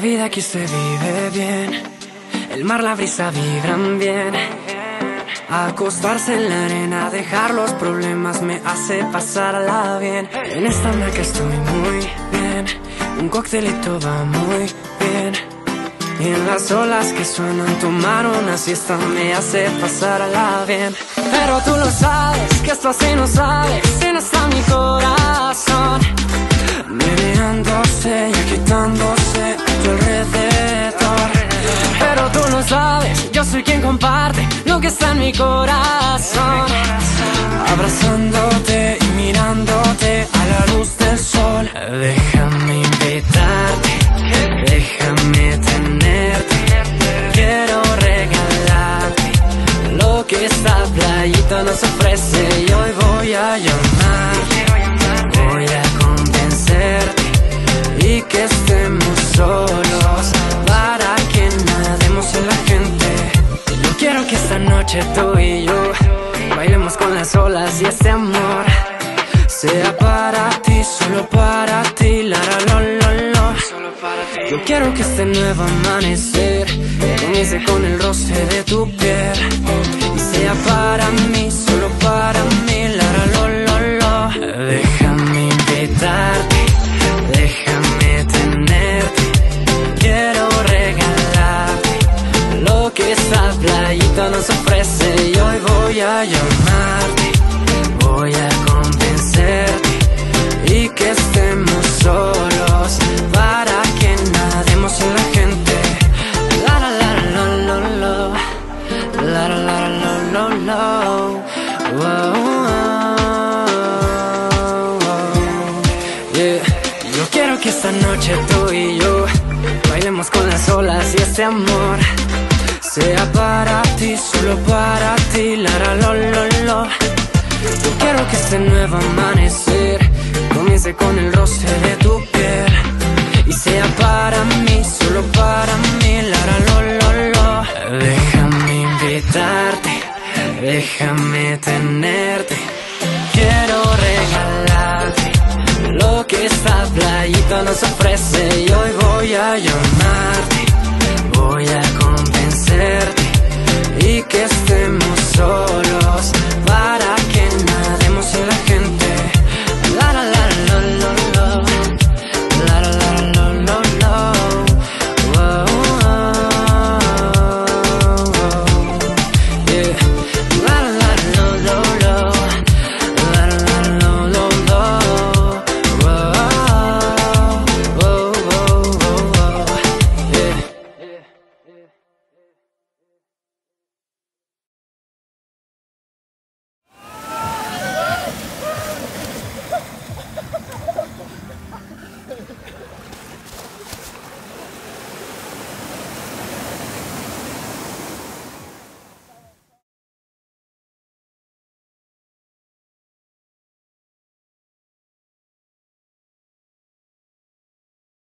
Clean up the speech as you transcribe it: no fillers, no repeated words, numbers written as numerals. vida aquí se vive bien. El mar, la brisa vibran bien. Acostarse en la arena, dejar los problemas me hace pasarla bien. En esta marca estoy muy bien. Un coctelito va muy bien. Y en las olas que suenan tomar una siesta me hace pasarla bien. Pero tú lo sabes, que esto así no sale. Si no está mi corazón meneándose y agitándose a tu alrededor. Pero tú lo sabes, yo soy quien comparte lo que está en mi corazón. Abrazándote y mirándote a la luz del sol. Déjame invitarte, déjame tenerte. Quiero regalarte lo que esta playita nos ofrece. Y hoy voy a llamar, voy a convencerte y que estemos solos para que nademos en la gente. Yo quiero que esta noche tú y yo bailemos con las olas y este amor sea para ti, solo para ti, la la la la. Yo quiero que este nuevo amanecer comience con el roce de tu piel y sea para mí, solo para mí, la la lo lo lo. Déjame invitarte, déjame tenerte. Quiero regalarte lo que esta playita nos ofrece. Y hoy voy a llamarte, voy a convencerte y que estemos solos para que nademos en la gente. La la la la la la, la la la la la la. Yo quiero que esta noche tú y yo bailemos con las olas y este amor sea para ti, solo para ti. La la la la la. Yo quiero que este nuevo amanecer comience con el roce de tu piel y sea para mí, solo para mí, la la lo. Déjame invitarte, déjame tenerte. Quiero regalarte lo que esta playita nos ofrece. Y hoy voy a llamarte, voy a convencerte